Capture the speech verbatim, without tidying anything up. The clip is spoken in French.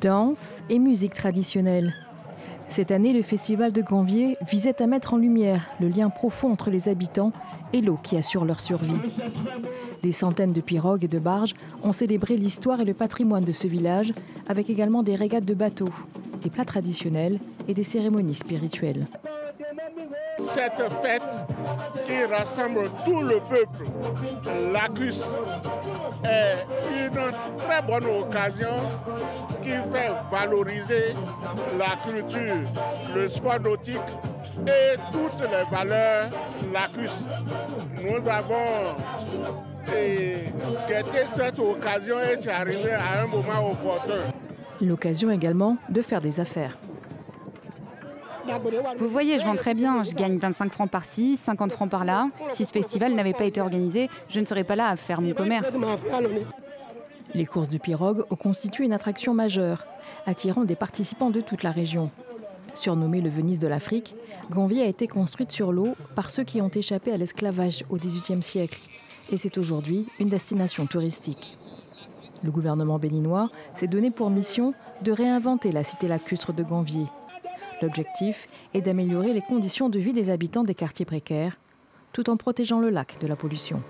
danse et musique traditionnelle. Cette année, le festival de Ganvié visait à mettre en lumière le lien profond entre les habitants et l'eau qui assure leur survie. Des centaines de pirogues et de barges ont célébré l'histoire et le patrimoine de ce village, avec également des régates de bateaux, des plats traditionnels et des cérémonies spirituelles. Cette fête qui rassemble tout le peuple Lacus est une très bonne occasion qui fait valoriser la culture, le sport nautique et toutes les valeurs Lacus. Nous avons guetté cette occasion et c'est arrivé à un moment opportun. L'occasion également de faire des affaires. Vous voyez, je vends très bien. Je gagne vingt-cinq francs par-ci, cinquante francs par-là. Si ce festival n'avait pas été organisé, je ne serais pas là à faire mon commerce. Les courses de pirogue ont constitué une attraction majeure, attirant des participants de toute la région. Surnommée le Venise de l'Afrique, Ganvié a été construite sur l'eau par ceux qui ont échappé à l'esclavage au dix-huitième siècle. Et c'est aujourd'hui une destination touristique. Le gouvernement béninois s'est donné pour mission de réinventer la cité lacustre de Ganvié. L'objectif est d'améliorer les conditions de vie des habitants des quartiers précaires, tout en protégeant le lac de la pollution.